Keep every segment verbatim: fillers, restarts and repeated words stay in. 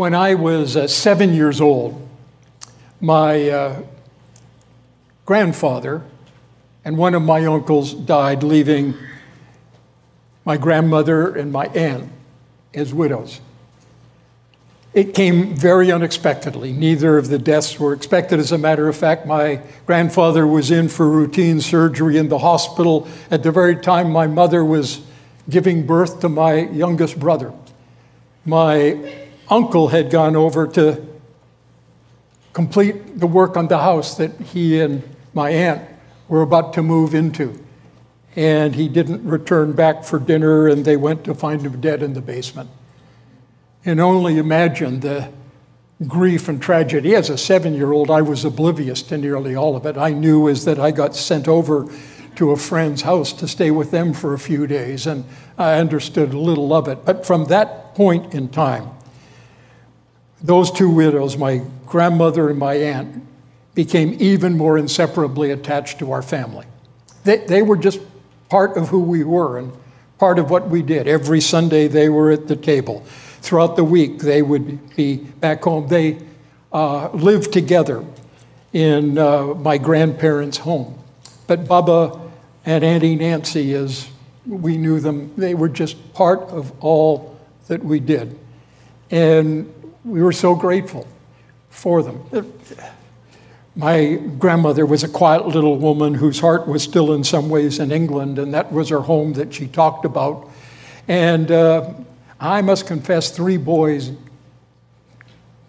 When I was uh, seven years old, my uh, grandfather and one of my uncles died, leaving my grandmother and my aunt as widows. It came very unexpectedly. Neither of the deaths were expected. As a matter of fact, my grandfather was in for routine surgery in the hospital at the very time my mother was giving birth to my youngest brother. My uncle had gone over to complete the work on the house that he and my aunt were about to move into. And he didn't return back for dinner, and they went to find him dead in the basement. And only imagine the grief and tragedy. As a seven-year-old, I was oblivious to nearly all of it. I knew is that I got sent over to a friend's house to stay with them for a few days, and I understood little of it. But from that point in time, those two widows, my grandmother and my aunt, became even more inseparably attached to our family. They, they were just part of who we were and part of what we did. Every Sunday, they were at the table. Throughout the week, they would be back home. They uh, lived together in uh, my grandparents' home. But Baba and Auntie Nancy, as we knew them, they were just part of all that we did. And we were so grateful for them. My grandmother was a quiet little woman whose heart was still in some ways in England, and that was her home that she talked about. And uh, I must confess, three boys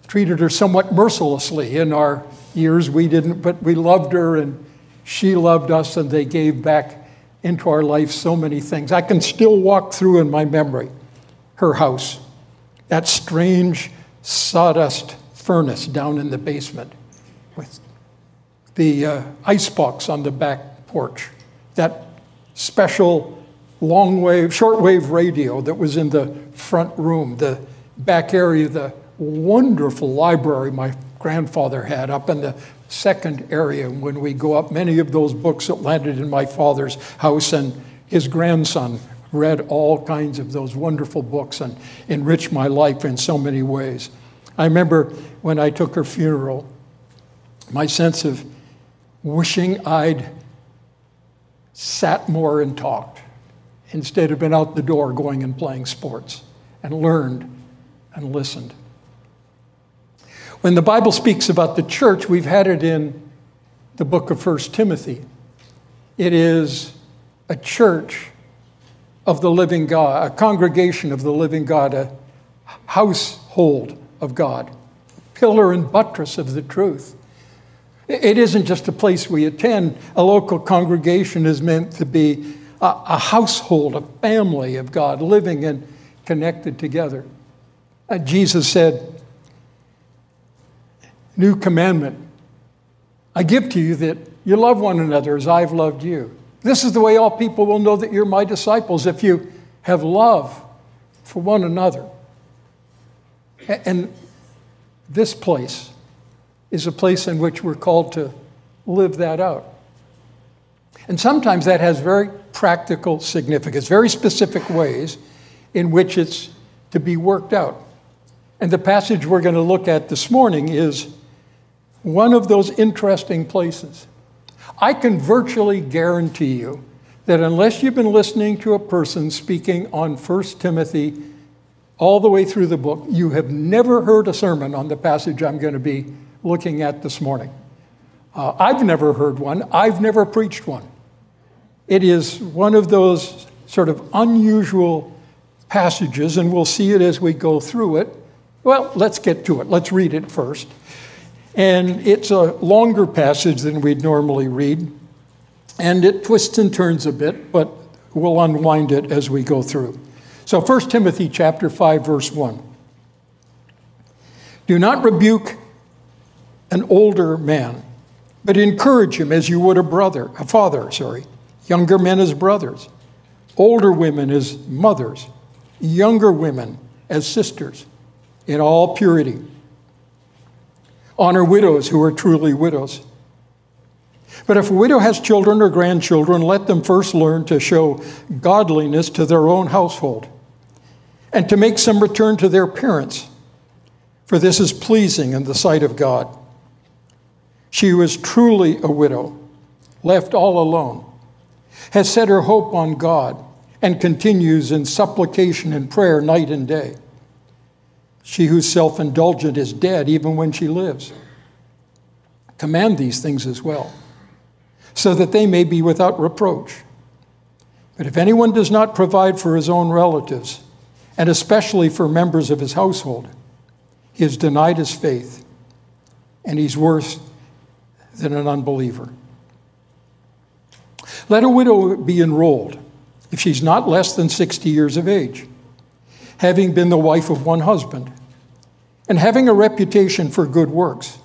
treated her somewhat mercilessly in our years. We didn't, but we loved her, and she loved us, and they gave back into our life so many things. I can still walk through in my memory her house, that strange sawdust furnace down in the basement with the uh, icebox on the back porch, that special long wave, shortwave radio that was in the front room, the back area, the wonderful library my grandfather had up in the second area. When we go up, many of those books that landed in my father's house, and his grandson read all kinds of those wonderful books and enriched my life in so many ways. I remember when I took her funeral, my sense of wishing I'd sat more and talked instead of been out the door going and playing sports, and learned and listened. When the Bible speaks about the church, we've had it in the book of First Timothy. It is a church of the living God, a congregation of the living God, a household of God, pillar and buttress of the truth. It isn't just a place we attend. A local congregation is meant to be a household, a family of God, living and connected together. Uh, Jesus said, "New commandment I give to you, that you love one another as I've loved you. This is the way all people will know that you're my disciples, if you have love for one another." And this place is a place in which we're called to live that out. And sometimes that has very practical significance, very specific ways in which it's to be worked out. And the passage we're going to look at this morning is one of those interesting places. I can virtually guarantee you that unless you've been listening to a person speaking on First Timothy all the way through the book, you have never heard a sermon on the passage I'm going to be looking at this morning. Uh, I've never heard one. I've never preached one. It is one of those sort of unusual passages, and we'll see it as we go through it. Well, let's get to it. Let's read it first. And it's a longer passage than we'd normally read, and it twists and turns a bit, but we'll unwind it as we go through. So First Timothy chapter five, verse one. "Do not rebuke an older man, but encourage him as you would a brother, a father, sorry. Younger men as brothers, older women as mothers, younger women as sisters, in all purity. Honor widows who are truly widows. But if a widow has children or grandchildren, let them first learn to show godliness to their own household, and to make some return to their parents. for this is pleasing in the sight of God. She was truly a widow, left all alone, has set her hope on God, and continues in supplication and prayer night and day. She who's self-indulgent is dead even when she lives. Command these things as well, so that they may be without reproach. But if anyone does not provide for his own relatives, and especially for members of his household, he is denied his faith, and he's worse than an unbeliever. Let a widow be enrolled if she's not less than sixty years of age, having been the wife of one husband, and having a reputation for good works.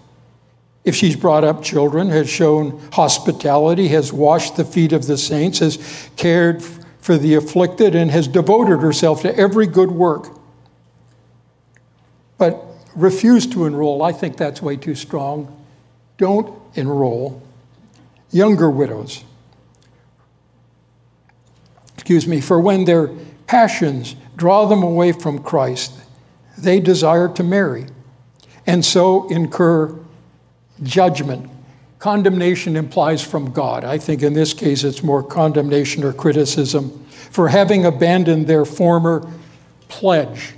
If she's brought up children, has shown hospitality, has washed the feet of the saints, has cared for the afflicted, and has devoted herself to every good work. But refuse to enroll. I think that's way too strong. Don't enroll younger widows. Excuse me, for when their passions draw them away from Christ, they desire to marry, and so incur judgment. Condemnation implies from God. I think in this case it's more condemnation or criticism for having abandoned their former pledge.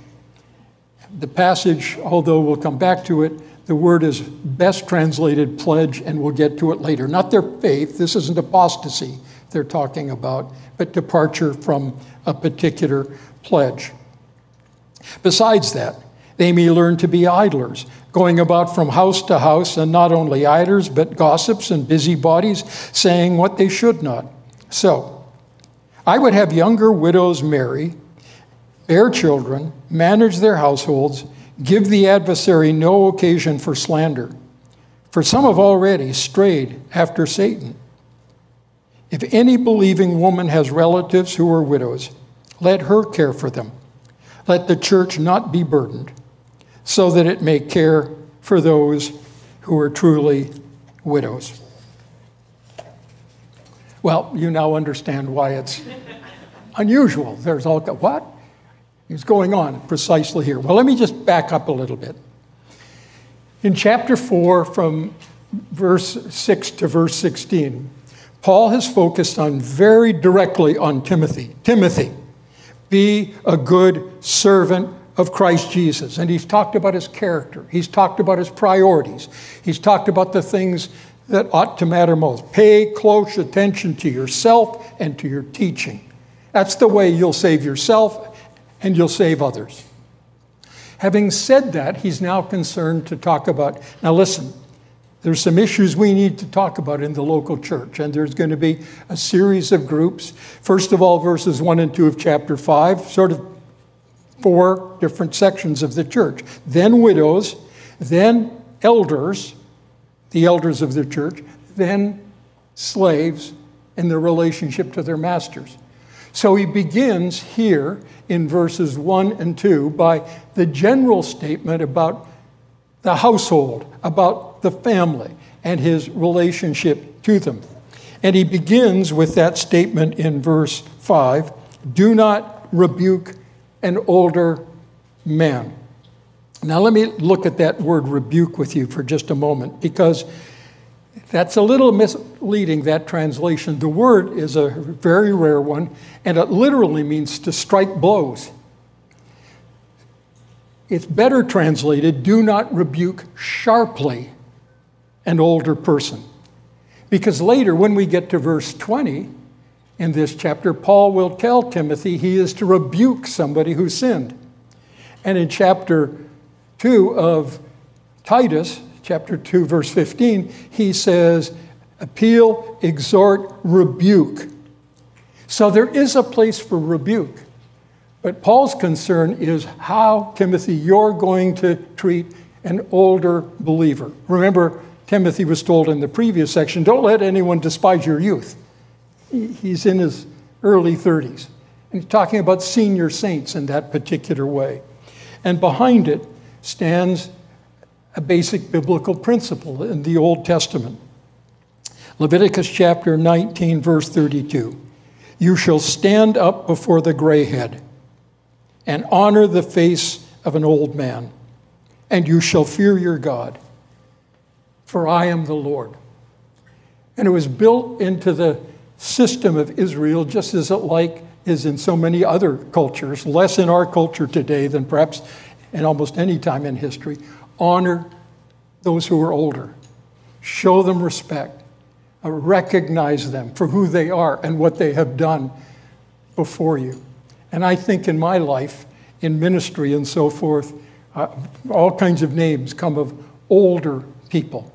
The passage, although we'll come back to it, the word is best translated pledge, and we'll get to it later. Not their faith, this isn't apostasy they're talking about, but departure from a particular pledge. Besides that, they may learn to be idlers, going about from house to house, and not only idlers, but gossips and busybodies, saying what they should not. So, I would have younger widows marry, bear children, manage their households, give the adversary no occasion for slander. For some have already strayed after Satan. If any believing woman has relatives who are widows, let her care for them. Let the church not be burdened, so that it may care for those who are truly widows. Well, you now understand why it's unusual. There's all, what is going on precisely here? Well, let me just back up a little bit. In chapter four, from verse six to verse sixteen, Paul has focused on very directly on Timothy. Timothy, be a good servant of Christ Jesus. And he's talked about his character. He's talked about his priorities. He's talked about the things that ought to matter most. Pay close attention to yourself and to your teaching. That's the way you'll save yourself and you'll save others. Having said that, he's now concerned to talk about, now listen, there's some issues we need to talk about in the local church, and there's going to be a series of groups. First of all, verses one and two of chapter five, sort of four different sections of the church. Then widows, then elders, the elders of the church, then slaves and their relationship to their masters. So he begins here in verses one and two by the general statement about the household, about the family, and his relationship to them. And he begins with that statement in verse five, do not rebuke an older man. Now let me look at that word rebuke with you for just a moment, because that's a little misleading, that translation. The word is a very rare one, and it literally means to strike blows. It's better translated, do not rebuke sharply an older person. Because later, when we get to verse twenty in this chapter, Paul will tell Timothy he is to rebuke somebody who sinned. And in chapter two of Titus, chapter two, verse fifteen, he says, appeal, exhort, rebuke. So there is a place for rebuke. But Paul's concern is how, Timothy, you're going to treat an older believer. Remember, Timothy was told in the previous section, don't let anyone despise your youth. He's in his early thirties. And he's talking about senior saints in that particular way. And behind it stands a basic biblical principle in the Old Testament. Leviticus chapter nineteen, verse thirty-two. You shall stand up before the gray head, and honor the face of an old man, and you shall fear your God, for I am the Lord. And it was built into the system of Israel, just as it like is in so many other cultures, less in our culture today than perhaps in almost any time in history. Honor those who are older. Show them respect. Recognize them for who they are and what they have done before you. And I think in my life, in ministry and so forth, uh, all kinds of names come of older people.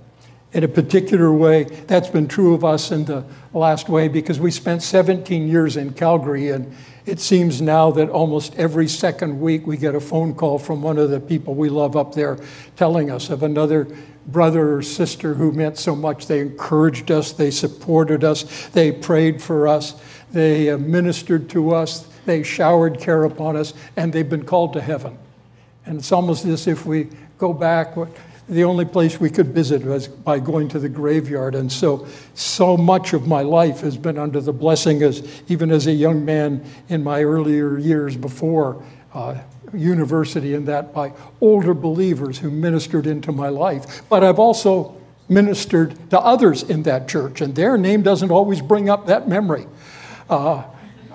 In a particular way, that's been true of us in the last way, because we spent seventeen years in Calgary, and it seems now that almost every second week we get a phone call from one of the people we love up there telling us of another brother or sister who meant so much. They encouraged us, they supported us, they prayed for us, they ministered to us, they showered care upon us, and they've been called to heaven. And it's almost as if we go back. The only place we could visit was by going to the graveyard. And so, so much of my life has been under the blessing, as even as a young man in my earlier years before uh, university and that, by older believers who ministered into my life. But I've also ministered to others in that church, and their name doesn't always bring up that memory. Uh,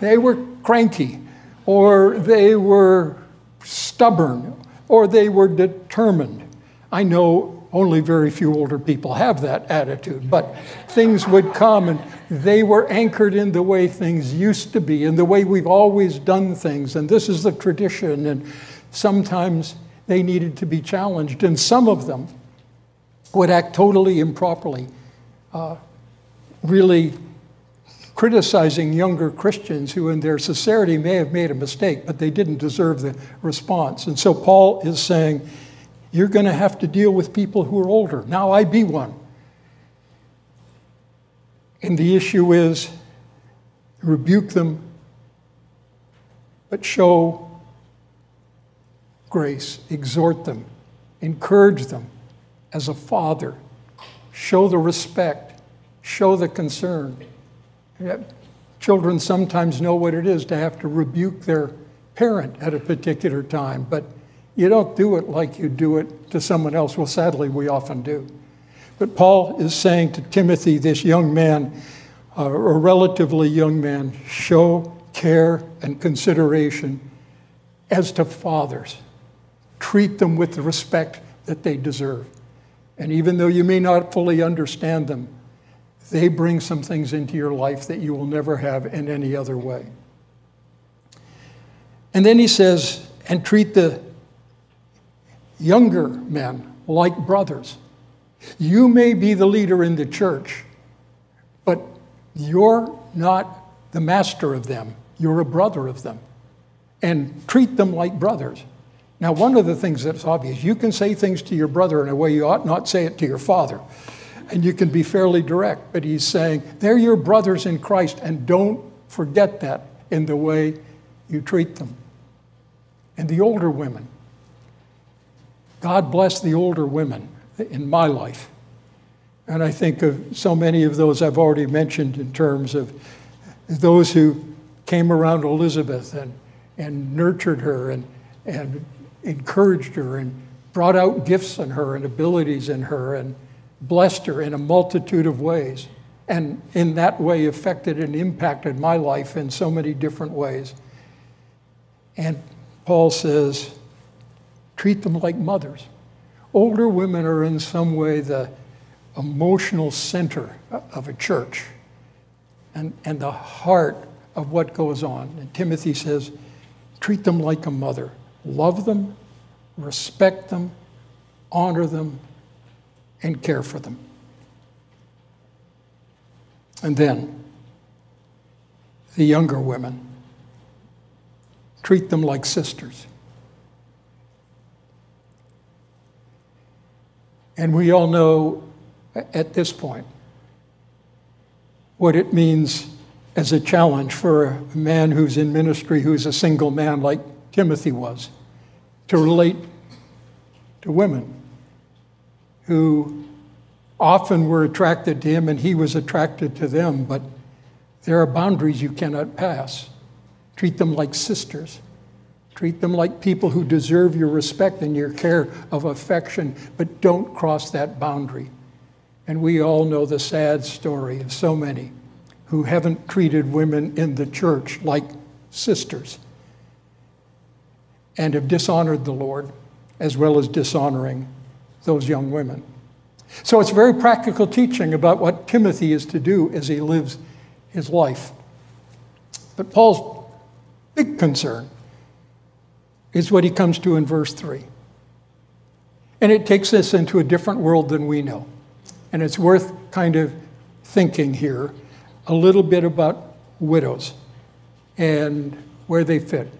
they were cranky, or they were stubborn, or they were determined. I know only very few older people have that attitude, but things would come and they were anchored in the way things used to be and the way we've always done things. And this is the tradition. And sometimes they needed to be challenged. And some of them would act totally improperly, uh, really criticizing younger Christians who in their sincerity may have made a mistake, but they didn't deserve the response. And so Paul is saying, you're going to have to deal with people who are older. Now I be one. And the issue is, rebuke them, but show grace, exhort them, encourage them as a father. Show the respect, show the concern. Children sometimes know what it is to have to rebuke their parent at a particular time, but you don't do it like you do it to someone else. Well, sadly, we often do. But Paul is saying to Timothy, this young man, uh, a relatively young man, show care and consideration as to fathers. Treat them with the respect that they deserve. And even though you may not fully understand them, they bring some things into your life that you will never have in any other way. And then he says, and treat the younger men like brothers. You may be the leader in the church, but you're not the master of them. You're a brother of them. And treat them like brothers. Now, one of the things that's obvious, you can say things to your brother in a way you ought not say it to your father. And you can be fairly direct, but he's saying, they're your brothers in Christ, and don't forget that in the way you treat them. And the older women, God bless the older women in my life. And I think of so many of those I've already mentioned in terms of those who came around Elizabeth and, and nurtured her and, and encouraged her and brought out gifts in her and abilities in her and blessed her in a multitude of ways. And in that way affected and impacted my life in so many different ways. And Paul says, treat them like mothers. Older women are in some way the emotional center of a church and, and the heart of what goes on. And Timothy says, treat them like a mother. Love them, respect them, honor them, and care for them. And then, the younger women, treat them like sisters. And we all know at this point what it means as a challenge for a man who's in ministry, who's a single man like Timothy was, to relate to women who often were attracted to him and he was attracted to them, but there are boundaries you cannot pass. Treat them like sisters. Treat them like people who deserve your respect and your care of affection, but don't cross that boundary. And we all know the sad story of so many who haven't treated women in the church like sisters and have dishonored the Lord as well as dishonoring those young women. So it's very practical teaching about what Timothy is to do as he lives his life. But Paul's big concern is what he comes to in verse three. And it takes us into a different world than we know. And it's worth kind of thinking here a little bit about widows and where they fit.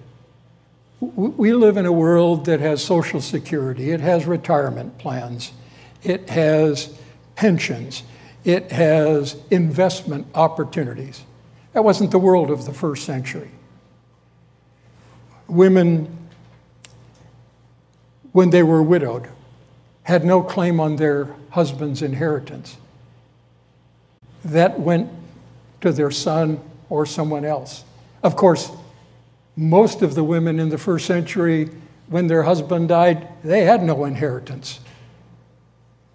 We live in a world that has Social Security. It has retirement plans. It has pensions. It has investment opportunities. That wasn't the world of the first century. Women, when they were widowed, had no claim on their husband's inheritance. That went to their son or someone else. Of course, most of the women in the first century, when their husband died, they had no inheritance.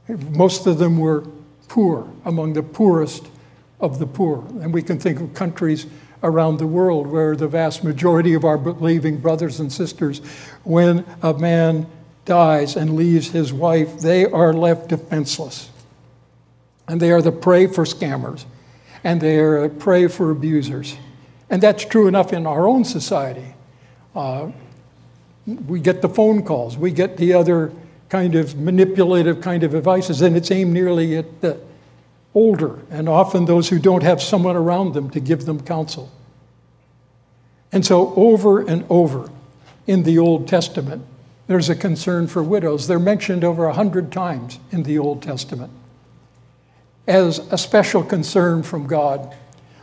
Most of them were poor, among the poorest of the poor. And we can think of countries around the world where the vast majority of our believing brothers and sisters, when a man dies and leaves his wife, they are left defenseless. And they are the prey for scammers. And they are the prey for abusers. And that's true enough in our own society. Uh, we get the phone calls. We get the other kind of manipulative kind of advices. And it's aimed nearly at the older and often those who don't have someone around them to give them counsel. And so over and over in the Old Testament, there's a concern for widows. They're mentioned over a hundred times in the Old Testament as a special concern from God.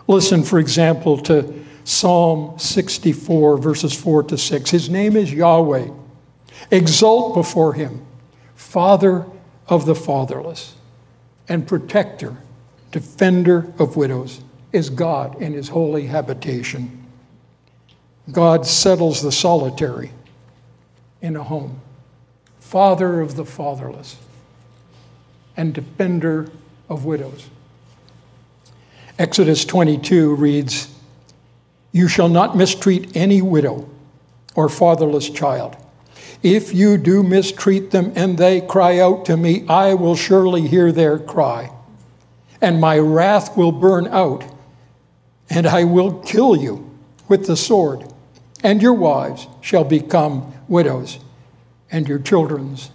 Listen, for example, to Psalm sixty-four, verses four to six. His name is Yahweh. Exult before him, Father of the fatherless and protector, defender of widows, is God in his holy habitation. God settles the solitary in a home, father of the fatherless, and defender of widows. Exodus twenty-two reads, "You shall not mistreat any widow or fatherless child. If you do mistreat them and they cry out to me, I will surely hear their cry, and my wrath will burn out, and I will kill you with the sword, and your wives shall become widows, and your children's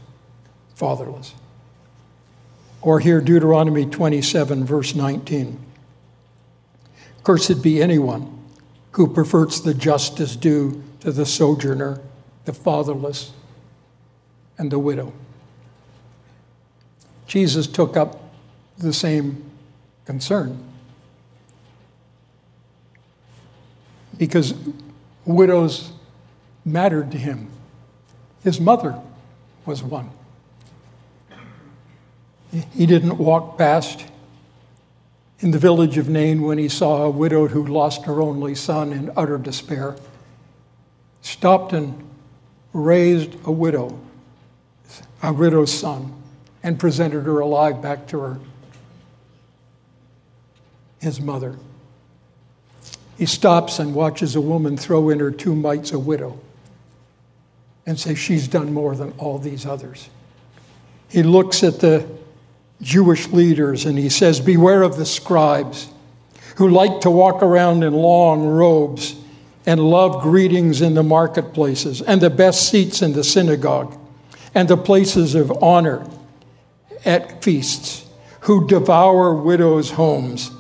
fatherless." Or here, Deuteronomy twenty-seven, verse nineteen. "Cursed be anyone who perverts the justice due to the sojourner, the fatherless, and the widow." Jesus took up the same concern, because widows mattered to him. His mother was one. He didn't walk past in the village of Nain when he saw a widow who lost her only son in utter despair. Stopped and raised a widow, a widow's son, and presented her alive back to her, his mother. He stops and watches a woman throw in her two mites, a widow, and say, "She's done more than all these others." He looks at the Jewish leaders and he says, "Beware of the scribes who like to walk around in long robes and love greetings in the marketplaces and the best seats in the synagogue and the places of honor at feasts, who devour widows' homes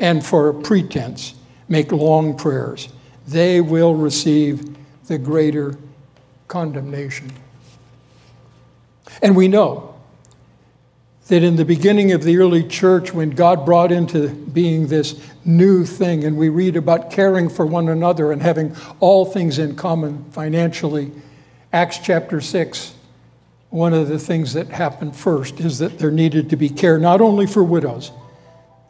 and for a pretense make long prayers. They will receive the greater condemnation." And we know that in the beginning of the early church, when God brought into being this new thing, and we read about caring for one another and having all things in common financially, Acts chapter six, one of the things that happened first is that there needed to be care not only for widows,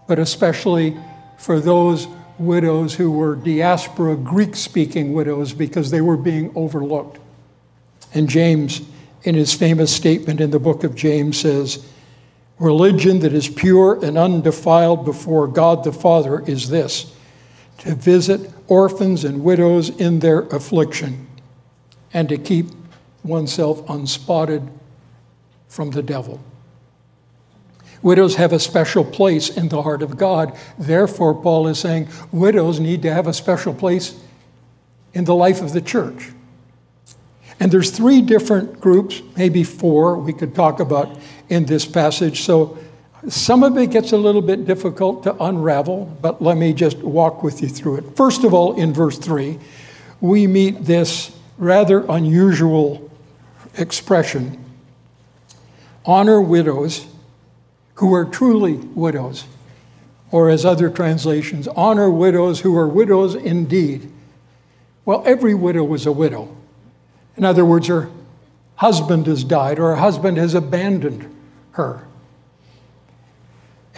but especially for those widows who were diaspora Greek-speaking widows because they were being overlooked. And James, in his famous statement in the book of James, says, "Religion that is pure and undefiled before God the Father is this, to visit orphans and widows in their affliction, and to keep oneself unspotted from the devil." Widows have a special place in the heart of God. Therefore, Paul is saying widows need to have a special place in the life of the church. And there's three different groups, maybe four, we could talk about in this passage. So some of it gets a little bit difficult to unravel, but let me just walk with you through it. First of all, in verse three, we meet this rather unusual expression, honor widows who are truly widows, or as other translations, honor widows who are widows indeed. Well, every widow was a widow. In other words, her husband has died or her husband has abandoned her.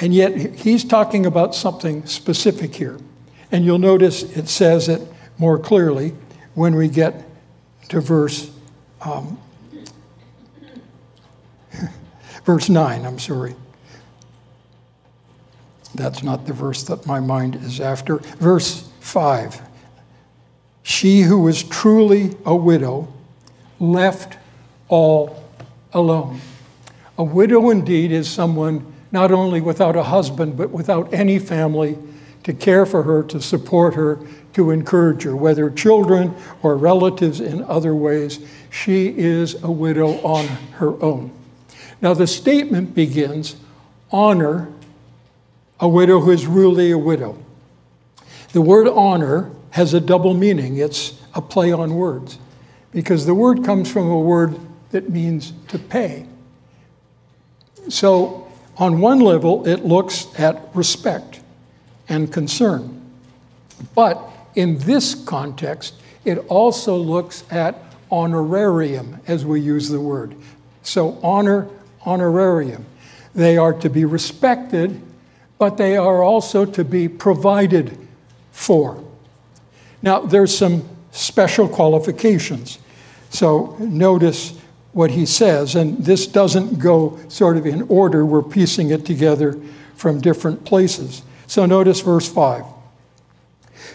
And yet he's talking about something specific here. And you'll notice it says it more clearly when we get to verse um, verse nine, I'm sorry. That's not the verse that my mind is after. Verse five, she who was truly a widow left all alone. A widow indeed is someone not only without a husband, but without any family to care for her, to support her, to encourage her, whether children or relatives in other ways. She is a widow on her own. Now the statement begins, honor a widow who is really a widow. The word honor has a double meaning. It's a play on words, because the word comes from a word that means to pay. So on one level, it looks at respect and concern. But in this context, it also looks at honorarium, as we use the word. So honor, honorarium. They are to be respected, but they are also to be provided for. Now, there's some special qualifications. So notice what he says, and this doesn't go sort of in order. We're piecing it together from different places. So notice verse five.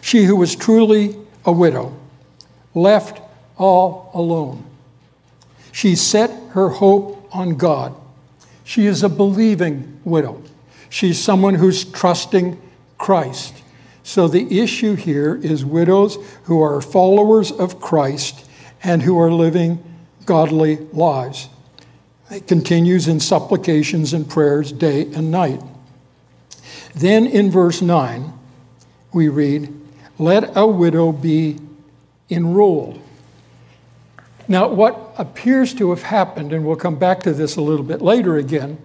She who was truly a widow left all alone. She set her hope on God. She is a believing widow. She's someone who's trusting Christ. So the issue here is widows who are followers of Christ and who are living godly lives. It continues in supplications and prayers day and night. Then in verse nine, we read, let a widow be enrolled. Now, what appears to have happened, and we'll come back to this a little bit later again,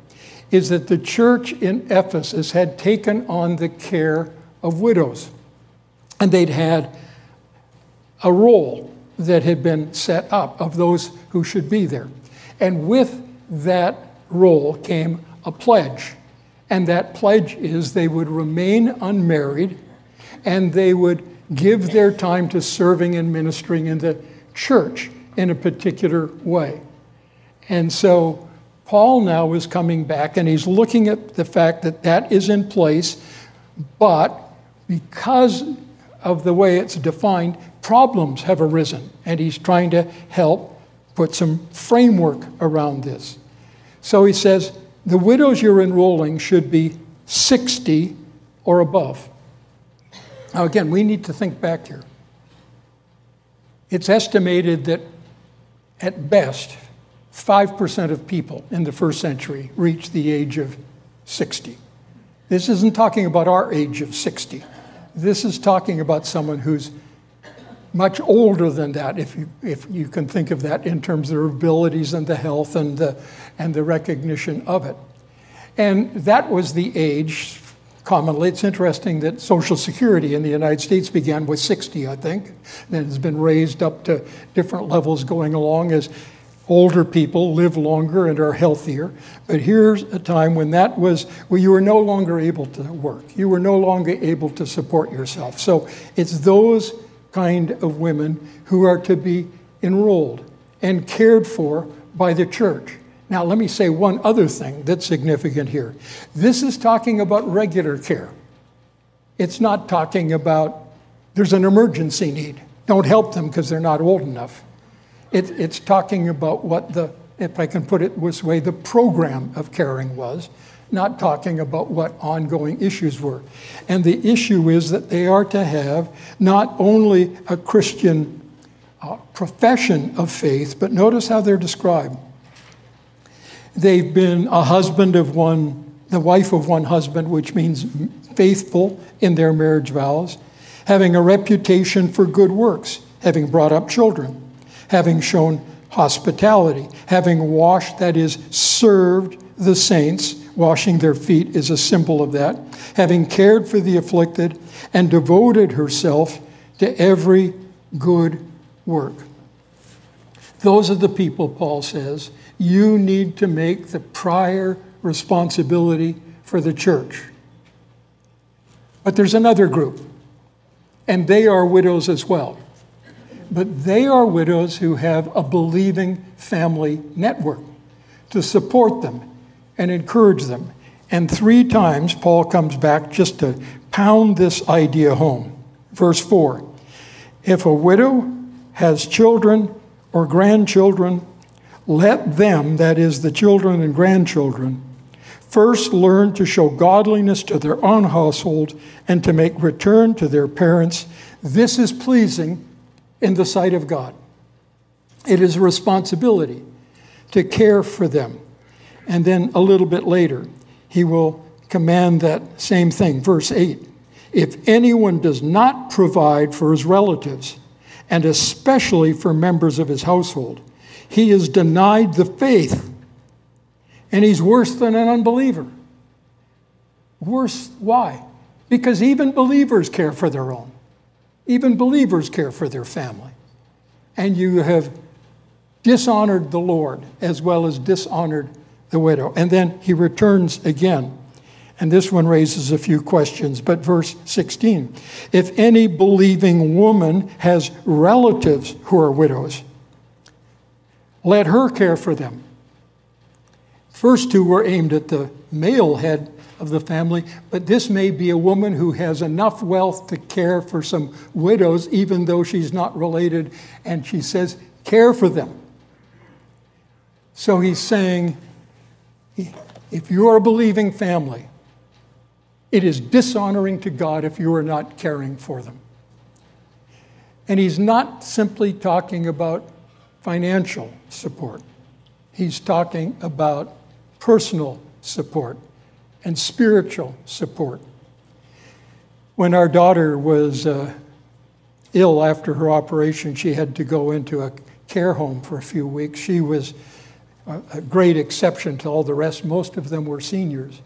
is that the church in Ephesus had taken on the care of widows. And they'd had a role that had been set up of those who should be there. And with that role came a pledge. And that pledge is they would remain unmarried and they would give their time to serving and ministering in the church in a particular way. And so Paul now is coming back and he's looking at the fact that that is in place, but because of the way it's defined, problems have arisen, and he's trying to help put some framework around this. So he says, the widows you're enrolling should be sixty or above. Now again, we need to think back here. It's estimated that at best, five percent of people in the first century reached the age of sixty. This isn't talking about our age of sixty. This is talking about someone who's much older than that, if you, if you can think of that in terms of their abilities and the health and the, and the recognition of it. And that was the age commonly. It's interesting that Social Security in the United States began with sixty, I think, and it's been raised up to different levels going along as Older people live longer and are healthier, but here's a time when that was, well, you were no longer able to work. You were no longer able to support yourself. So it's those kind of women who are to be enrolled and cared for by the church. Now, let me say one other thing that's significant here. This is talking about regular care. It's not talking about there's an emergency need. Don't help them because they're not old enough. It, it's talking about what the, if I can put it this way, the program of caring was, not talking about what ongoing issues were. And the issue is that they are to have not only a Christian uh, profession of faith, but notice how they're described. They've been a husband of one, the wife of one husband, which means faithful in their marriage vows, having a reputation for good works, having brought up children, having shown hospitality, having washed, that is, served the saints, washing their feet is a symbol of that, having cared for the afflicted, and devoted herself to every good work. Those are the people, Paul says, you need to make the prior responsibility for the church. But there's another group, and they are widows as well. But they are widows who have a believing family network to support them and encourage them. And three times Paul comes back just to pound this idea home. Verse four, if a widow has children or grandchildren, let them, that is the children and grandchildren, first learn to show godliness to their own household and to make return to their parents. This is pleasing in the sight of God. It is a responsibility to care for them. And then a little bit later, he will command that same thing. Verse eight, if anyone does not provide for his relatives, and especially for members of his household, he is denied the faith, and he's worse than an unbeliever. Worse, why? Because even believers care for their own. Even believers care for their family. And you have dishonored the Lord as well as dishonored the widow. And then he returns again. And this one raises a few questions. But verse sixteen, if any believing woman has relatives who are widows, let her care for them. First two were aimed at the male head of the family, but this may be a woman who has enough wealth to care for some widows, even though she's not related, and she says, care for them. So he's saying, if you're a believing family, it is dishonoring to God if you are not caring for them. And he's not simply talking about financial support. He's talking about personal support and spiritual support. When our daughter was uh, ill after her operation, she had to go into a care home for a few weeks. She was a, a great exception to all the rest. Most of them were seniors.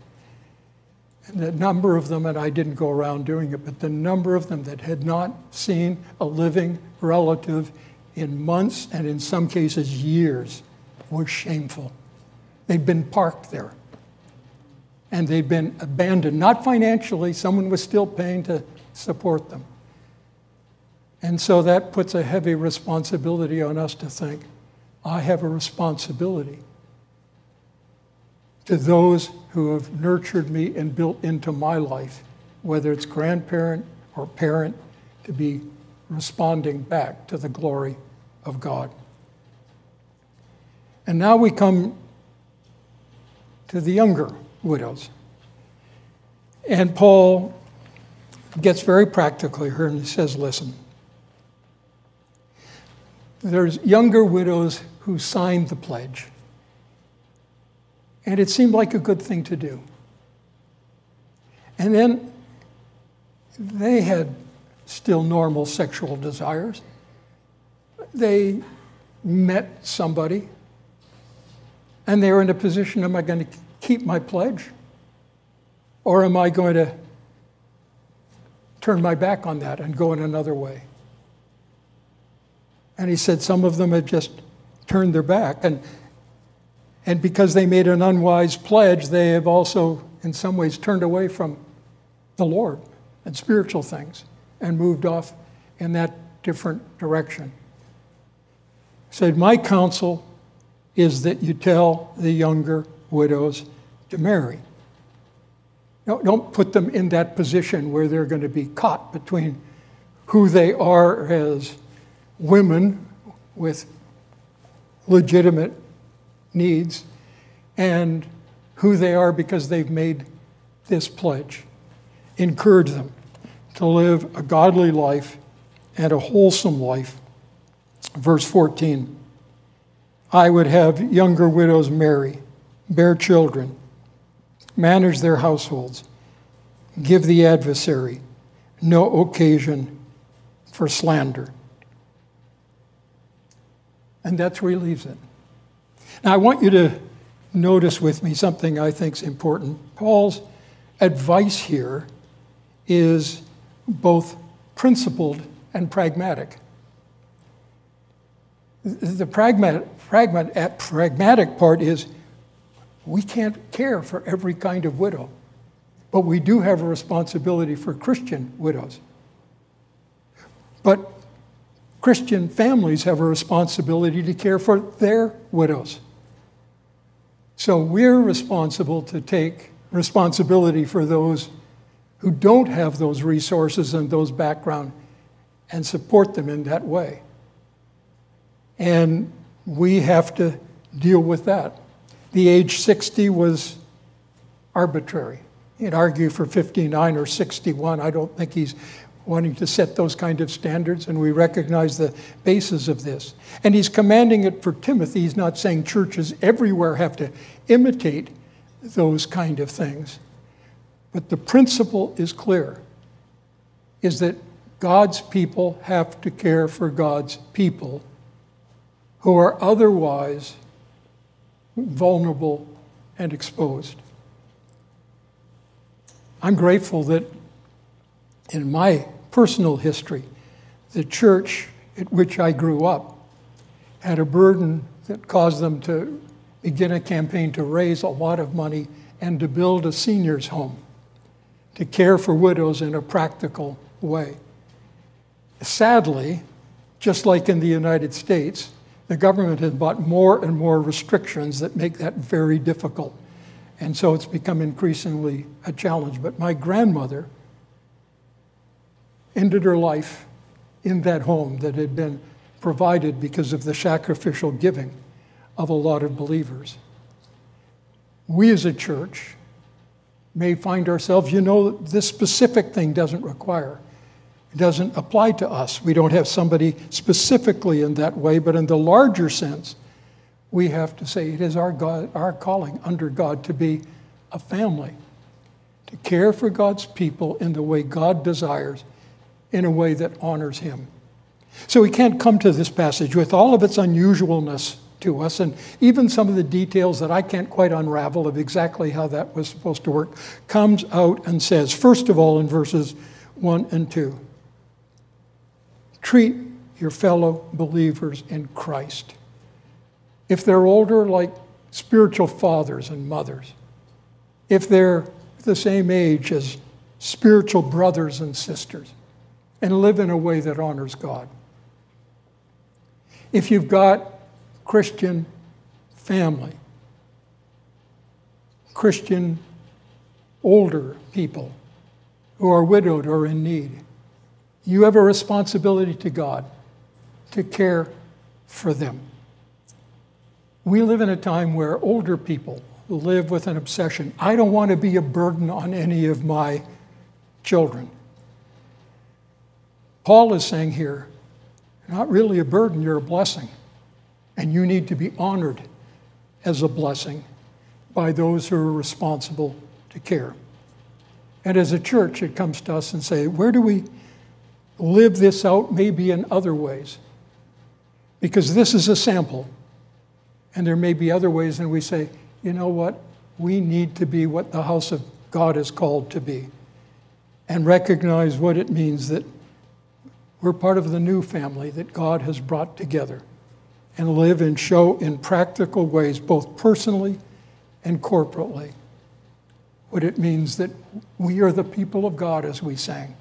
And the number of them, and I didn't go around doing it, but the number of them that had not seen a living relative in months and in some cases years was shameful. They'd been parked there. And they'd been abandoned, not financially, someone was still paying to support them. And so that puts a heavy responsibility on us to think, I have a responsibility to those who have nurtured me and built into my life, whether it's grandparent or parent, to be responding back to the glory of God. And now we come to the younger widows. And Paul gets very practical here and he says, listen, there's younger widows who signed the pledge. And it seemed like a good thing to do. And then they had still normal sexual desires. They met somebody and they were in a position, am I going to keep my pledge? Or am I going to turn my back on that and go in another way? And he said some of them had just turned their back. And, and because they made an unwise pledge, they have also, in some ways, turned away from the Lord and spiritual things and moved off in that different direction. Said, my counsel is that you tell the younger widows to marry. No, don't put them in that position where they're going to be caught between who they are as women with legitimate needs and who they are because they've made this pledge. Encourage them to live a godly life and a wholesome life. Verse fourteen, I would have younger widows marry, bear children, manage their households, give the adversary no occasion for slander. And that's where he leaves it. Now I want you to notice with me something I think is important. Paul's advice here is both principled and pragmatic. The pragmatic, pragmatic, pragmatic part is we can't care for every kind of widow, but we do have a responsibility for Christian widows. But Christian families have a responsibility to care for their widows. So we're responsible to take responsibility for those who don't have those resources and those background and support them in that way. And we have to deal with that. The age sixty was arbitrary. He'd argue for fifty-nine or sixty-one. I don't think he's wanting to set those kind of standards, and we recognize the basis of this. And he's commanding it for Timothy. He's not saying churches everywhere have to imitate those kind of things. But the principle is clear, is that God's people have to care for God's people who are otherwise vulnerable and exposed. I'm grateful that in my personal history, the church at which I grew up had a burden that caused them to begin a campaign to raise a lot of money and to build a seniors' home, to care for widows in a practical way. Sadly, just like in the United States, the government has brought more and more restrictions that make that very difficult. And so it's become increasingly a challenge. But my grandmother ended her life in that home that had been provided because of the sacrificial giving of a lot of believers. We as a church may find ourselves, you know, this specific thing doesn't require It doesn't apply to us. We don't have somebody specifically in that way, but in the larger sense, we have to say it is our, God, our calling under God to be a family, to care for God's people in the way God desires, in a way that honors him. So we can't come to this passage with all of its unusualness to us, and even some of the details that I can't quite unravel of exactly how that was supposed to work, comes out and says, first of all, in verses one and two, treat your fellow believers in Christ. If they're older, like spiritual fathers and mothers. If they're the same age, as spiritual brothers and sisters. And live in a way that honors God. If you've got Christian family, Christian older people who are widowed or in need, you have a responsibility to God to care for them. We live in a time where older people live with an obsession. I don't want to be a burden on any of my children. Paul is saying here, you're not really a burden, you're a blessing. And you need to be honored as a blessing by those who are responsible to care. And as a church, it comes to us and say, where do we live this out maybe in other ways? Because this is a sample, and there may be other ways, and we say, you know what? We need to be what the house of God is called to be, and recognize what it means that we're part of the new family that God has brought together, and live and show in practical ways, both personally and corporately, what it means that we are the people of God, as we sang.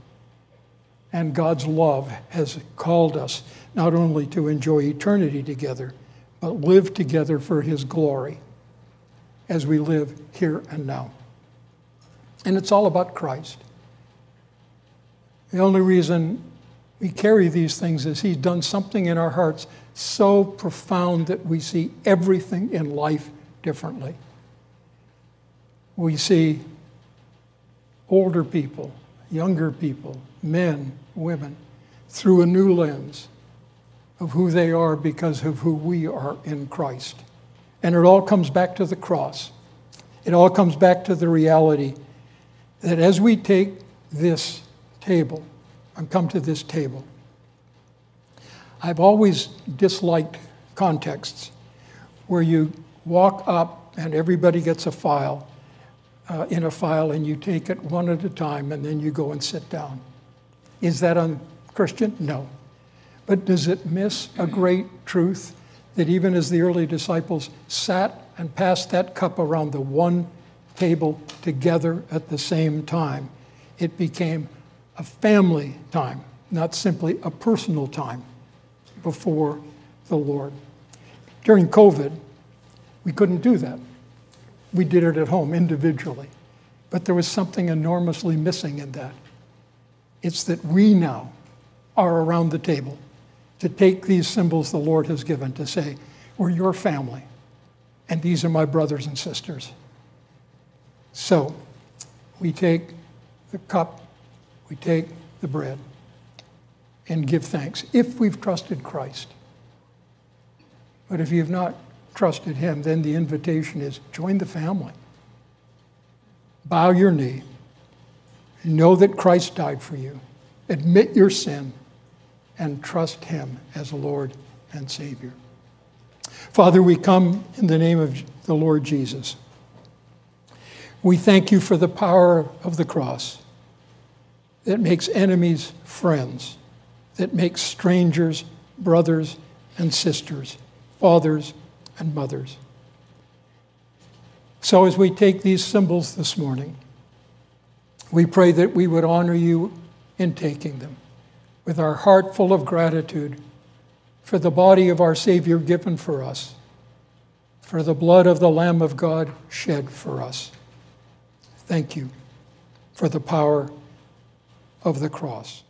And God's love has called us not only to enjoy eternity together, but live together for his glory as we live here and now. And it's all about Christ. The only reason we carry these things is he's done something in our hearts so profound that we see everything in life differently. We see older people, younger people, men, women, through a new lens of who they are because of who we are in Christ. And it all comes back to the cross. It all comes back to the reality that as we take this table and come to this table, I've always disliked contexts where you walk up and everybody gets a file uh, in a file and you take it one at a time and then you go and sit down. Is that un-Christian? No. But does it miss a great truth that even as the early disciples sat and passed that cup around the one table together at the same time, it became a family time, not simply a personal time before the Lord. During COVID, we couldn't do that. We did it at home individually. But there was something enormously missing in that. It's that we now are around the table to take these symbols the Lord has given, to say, we're your family, and these are my brothers and sisters. So we take the cup, we take the bread, and give thanks, if we've trusted Christ. But if you've not trusted him, then the invitation is join the family. Bow your knee. Know that Christ died for you. Admit your sin and trust him as Lord and Savior. Father, we come in the name of the Lord Jesus. We thank you for the power of the cross that makes enemies friends, that makes strangers brothers and sisters, fathers and mothers. So as we take these symbols this morning, we pray that we would honor you in taking them with our heart full of gratitude for the body of our Savior given for us, for the blood of the Lamb of God shed for us. Thank you for the power of the cross.